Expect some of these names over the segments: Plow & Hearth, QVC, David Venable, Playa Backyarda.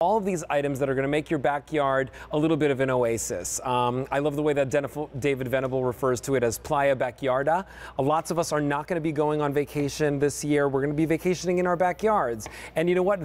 All of these items that are going to make your backyard a little bit of an oasis. I love the way that David Venable refers to it as Playa Backyarda. Lots of us are not going to be going on vacation this year. We're going to be vacationing in our backyards. And you know what?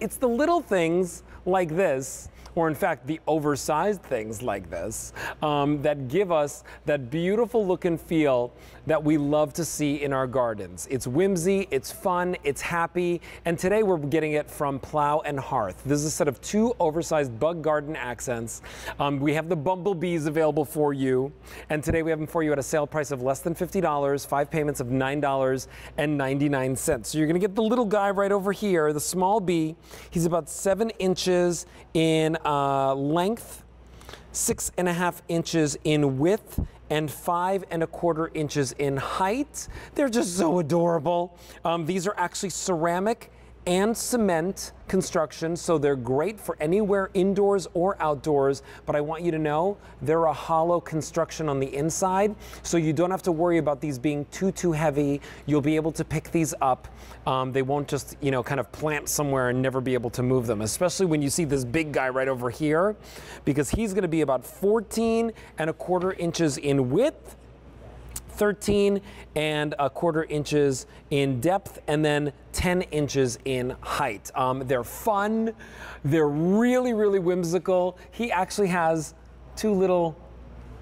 It's the little things like this, or in fact, the oversized things like this, that give us that beautiful look and feel that we love to see in our gardens. It's whimsy, it's fun, it's happy. And today we're getting it from Plow and Hearth. This is a set of two oversized bug garden accents. We have the bumblebees available for you. And today we have them for you at a sale price of less than $50, 5 payments of $9.99. So you're going to get the little guy right over here, the small bee. He's about 7 inches in length, 6.5 inches in width, and 5.25 inches in height. They're just so adorable. These are actually ceramic and cement construction, so they're great for anywhere indoors or outdoors, but I want you to know they're a hollow construction on the inside, so you don't have to worry about these being too heavy. You'll be able to pick these up. They won't just, you know, kind of plant somewhere and never be able to move them, especially when you see this big guy right over here, because he's gonna be about 14.25 inches in width, 13.25 inches in depth, and then 10 inches in height. They're fun. They're really, really whimsical. He actually has two little,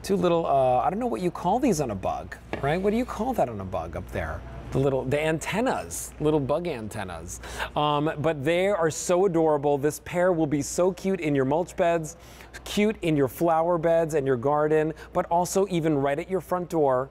I don't know what you call these on a bug, right? What do you call that on a bug up there? The antennas, little bug antennas. But they are so adorable. This pair will be so cute in your mulch beds, cute in your flower beds and your garden, but also even right at your front door.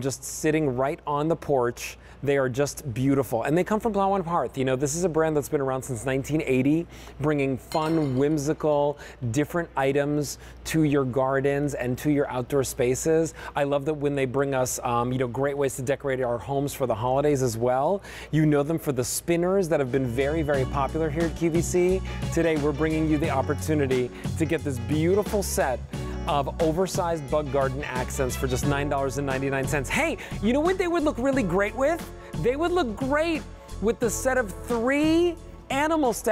Just sitting right on the porch. They are just beautiful. And they come from Plow & Hearth. You know, this is a brand that's been around since 1980, bringing fun, whimsical, different items to your gardens and to your outdoor spaces. I love that when they bring us, you know, great ways to decorate our homes for the holidays as well. You know them for the spinners that have been very, very popular here at QVC. Today, we're bringing you the opportunity to get this beautiful set of oversized bug garden accents for just $9.99. Hey, you know what they would look really great with? They would look great with the set of 3 animal statues.